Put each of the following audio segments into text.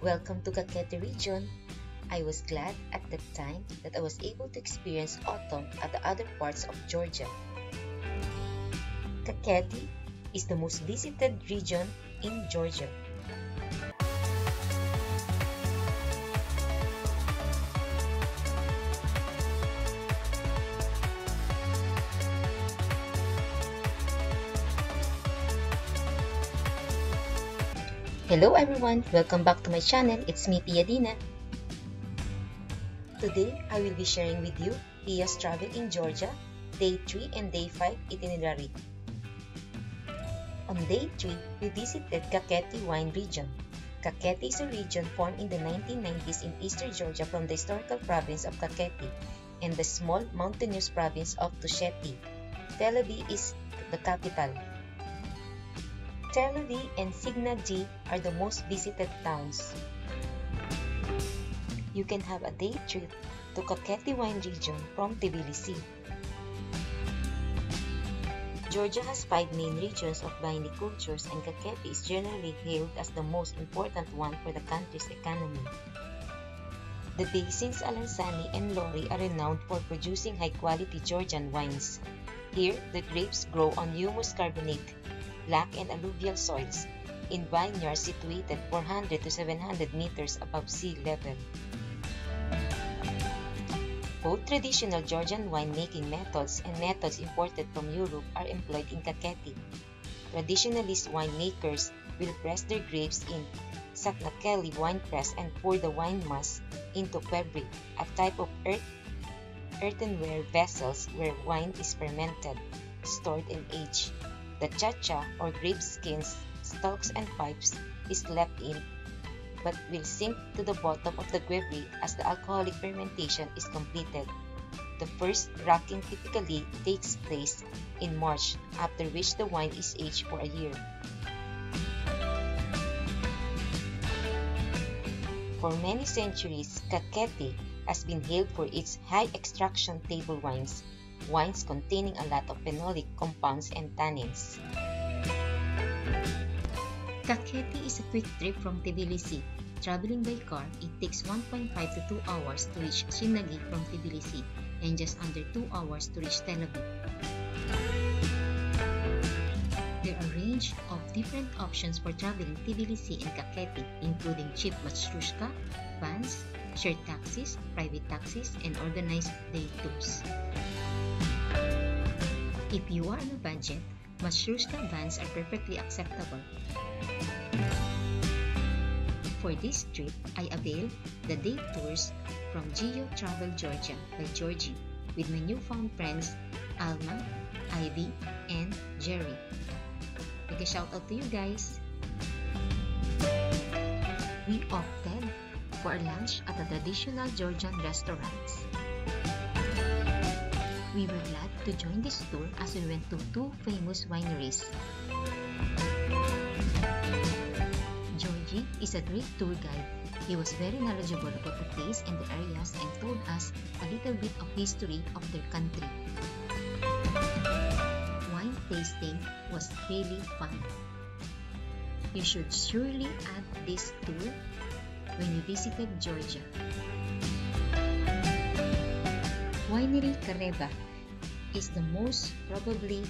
Welcome to Kakheti region. I was glad at that time that I was able to experience autumn at the other parts of Georgia. Kakheti is the most visited region in Georgia. Hello everyone! Welcome back to my channel. It's me, Pia Dina. Today, I will be sharing with you Pia's travel in Georgia, Day 3 and Day 5 itinerary. On Day 3, we visited Kakheti wine region. Kakheti is a region formed in the 1990s in eastern Georgia from the historical province of Kakheti and the small mountainous province of Tusheti. Telavi is the capital. Telavi and Signagi are the most visited towns. You can have a day trip to Kakheti wine region from Tbilisi. Georgia has 5 main regions of wine cultures, and Kakheti is generally hailed as the most important one for the country's economy. The basins Alazani and Lori are renowned for producing high-quality Georgian wines. Here, the grapes grow on humus carbonate, black and alluvial soils in vineyards situated 400 to 700 meters above sea level. Both traditional Georgian winemaking methods and methods imported from Europe are employed in Kakheti. Traditionalist winemakers will press their grapes in Saknakeli wine press and pour the wine mass into qvevri, a type of earthenware vessels where wine is fermented, stored, and aged. The chacha, or grape skins, stalks, and pipes is left in but will sink to the bottom of the qvevri as the alcoholic fermentation is completed. The first racking typically takes place in March, after which the wine is aged for a year. For many centuries, Kakheti has been hailed for its high extraction table wines, wines containing a lot of phenolic compounds and tannins. Kakheti is a quick trip from Tbilisi. Traveling by car, it takes 1.5 to 2 hours to reach Signagi from Tbilisi and just under 2 hours to reach Tel Aviv. There are a range of different options for traveling Tbilisi and Kakheti, including cheap Marshrutka, vans, shared taxis, private taxis, and organized day tours. If you are on a budget, Marshrutka vans are perfectly acceptable. For this trip, I availed the day tours from GeoTravel Georgia by Georgie with my newfound friends Alma, Ivy, and Jerry. Make a shout out to you guys! We opted for lunch at a traditional Georgian restaurant. We were glad to join this tour as we went to 2 famous wineries. Georgie is a great tour guide. He was very knowledgeable about the place and the areas and told us a little bit of history of their country. Wine tasting was really fun. You should surely add this tour when you visited Georgia. Winery Khareba is the most probably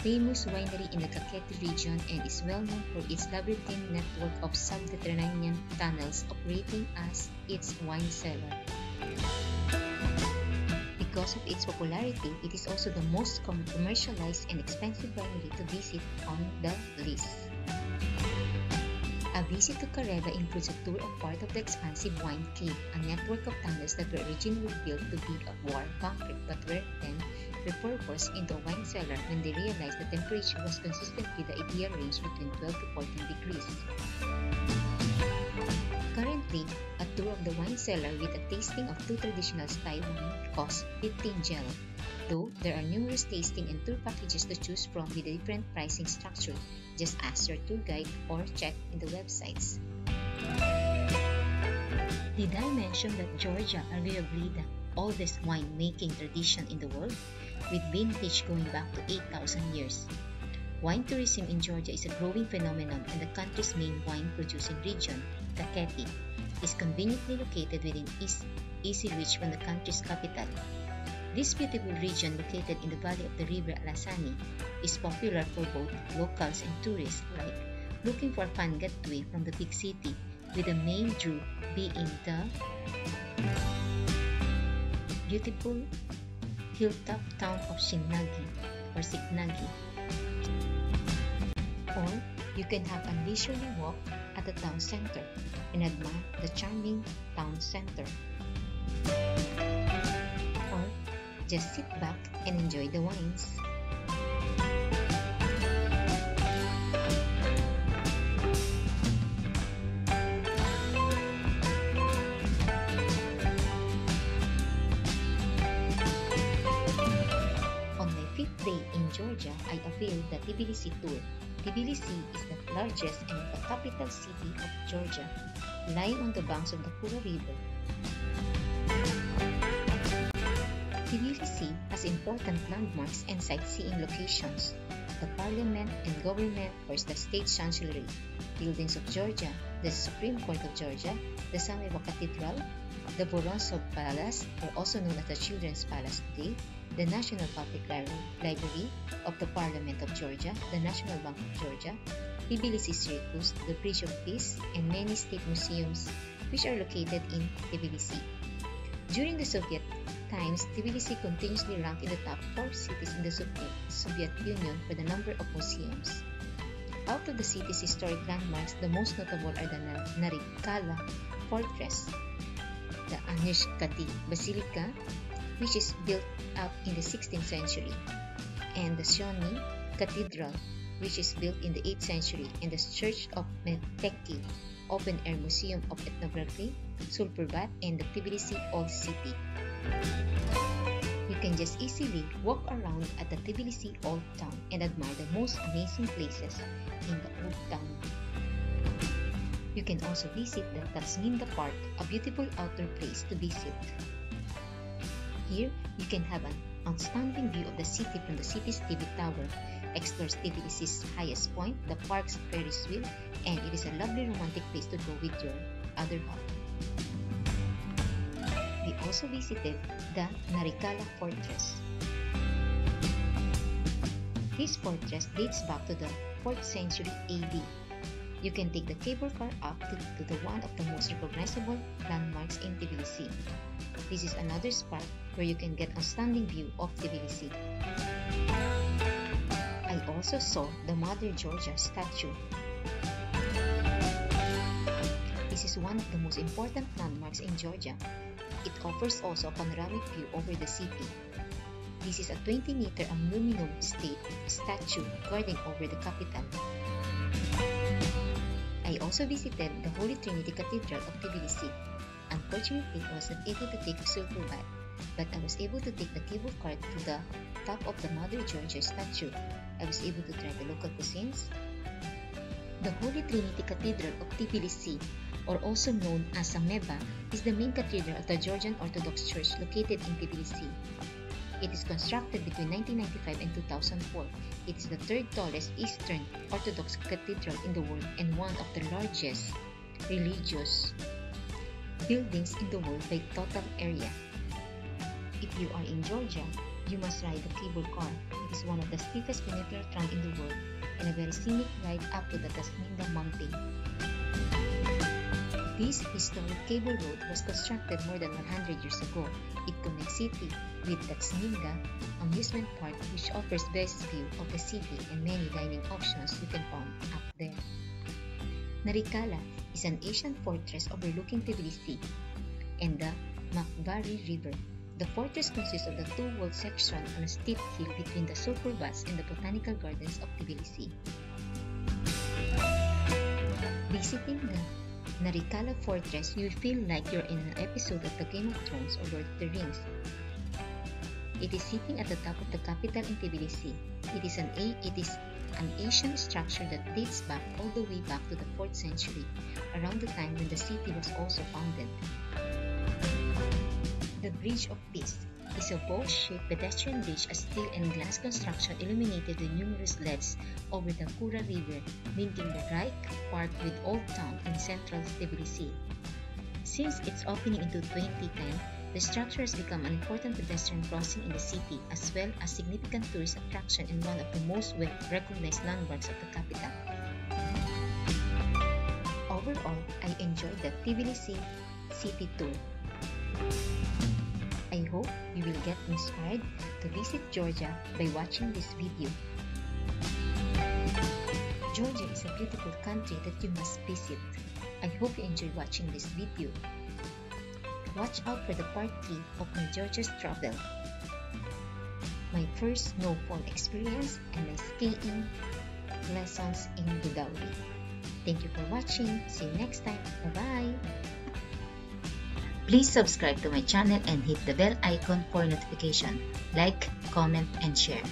famous winery in the Kakheti region and is well known for its labyrinthine network of subterranean tunnels operating as its wine cellar. Because of its popularity, it is also the most commercialized and expensive winery to visit on the list. A visit to Khareba includes a tour of part of the expansive wine cave, a network of tunnels that were originally built to be of warm concrete but were then repurposed into a wine cellar when they realized the temperature was consistent with the ideal range between 12 to 14 degrees. Currently, a tour of the wine cellar with a tasting of 2 traditional style wine costs 15 gel, though there are numerous tasting and tour packages to choose from with a different pricing structure. Just ask your tour guide or check in the websites. Did I mention that Georgia are arguably the oldest winemaking tradition in the world, with vintage going back to 8,000 years? Wine tourism in Georgia is a growing phenomenon, and the country's main wine-producing region, Kakheti, is conveniently located within easy reach from the country's capital. This beautiful region, located in the valley of the river Alazani, is popular for both locals and tourists alike looking for a fun getaway from the big city, with the main draw being the beautiful hilltop town of Signagi. Or you can have a leisurely walk at the town center and admire the charming town center. Or just sit back and enjoy the wines. On my 5th day in Georgia, I availed the Tbilisi tour. Tbilisi is the largest and the capital city of Georgia, lying on the banks of the Kura River. Tbilisi has important landmarks and sightseeing locations. The Parliament and Government, or the State Chancellery, buildings of Georgia, the Supreme Court of Georgia, the Samebo Cathedral, the Boronsov Palace, or also known as the Children's Palace today, the National Public Library of the Parliament of Georgia, the National Bank of Georgia, Tbilisi Circus, the Bridge of Peace, and many state museums which are located in Tbilisi. During the Soviet times, Tbilisi continuously ranked in the top 4 cities in the Soviet Union for the number of museums. Out of the city's historic landmarks, the most notable are the Narikala Fortress, the Anchiskhati Basilica, which is built up in the 16th century, and the Sioni Cathedral, which is built in the 8th century, and the Church of Metekhi, open-air museum of ethnography, Sulpurbat, and the Tbilisi Old City. You can just easily walk around at the Tbilisi Old Town and admire the most amazing places in the Old Town. You can also visit the Mtatsminda Park, a beautiful outdoor place to visit. Here, you can have an outstanding view of the city from the city's TV tower, explore Tbilisi's highest point, the park's Ferris wheel, and it is a lovely romantic place to go with your other half. We also visited the Narikala Fortress. This fortress dates back to the 4th century AD. You can take the cable car up to the one of the most recognizable landmarks in Tbilisi. This is another spot where you can get a stunning view of Tbilisi. I also saw the Mother Georgia statue. This is one of the most important landmarks in Georgia. It offers also a panoramic view over the city. This is a 20-meter aluminum statue guarding over the capital. I also visited the Holy Trinity Cathedral of Tbilisi. Unfortunately, I was not able to take a silver bath, but I was able to take the cable car to the top of the Mother Georgia statue. I was able to try the local cuisines. The Holy Trinity Cathedral of Tbilisi, or also known as Sameba, is the main cathedral of the Georgian Orthodox Church located in Tbilisi. It is constructed between 1995 and 2004. It is the 3rd tallest Eastern Orthodox cathedral in the world and one of the largest religious buildings in the world by total area. If you are in Georgia, you must ride the cable car. It is one of the steepest funicular tracks in the world and a very scenic ride up to the Mtatsminda Mountain. This historic cable road was constructed more than 100 years ago. It connects city with Mtatsminda Amusement Park, which offers best view of the city and many dining options you can find up there. Narikala is an ancient fortress overlooking Tbilisi and the Kura River. The fortress consists of the two-walled section on a steep hill between the Sulpurbat and the botanical gardens of Tbilisi. Visiting the Narikala Fortress, you feel like you're in an episode of the Game of Thrones or Lord of the Rings. It is sitting at the top of the capital in Tbilisi. It is an ancient structure that dates back all the way back to the 4th century, around the time when the city was also founded. The Bridge of Peace is a boat-shaped pedestrian bridge, a steel and glass construction illuminated with numerous LEDs over the Kura River, linking the Rike Park with Old Town in central Tbilisi. Since its opening in 2010, the structure has become an important pedestrian crossing in the city, as well as a significant tourist attraction and one of the most well-recognized landmarks of the capital. Overall, I enjoyed the Tbilisi city tour. I hope you will get inspired to visit Georgia by watching this video. Georgia is a beautiful country that you must visit. I hope you enjoy watching this video. Watch out for the part 3 of my Georgia's travel, my first snowfall experience, and my skiing lessons in Godauri. Thank you for watching. See you next time. Bye-bye. Please subscribe to my channel and hit the bell icon for notification. Like, comment, and share.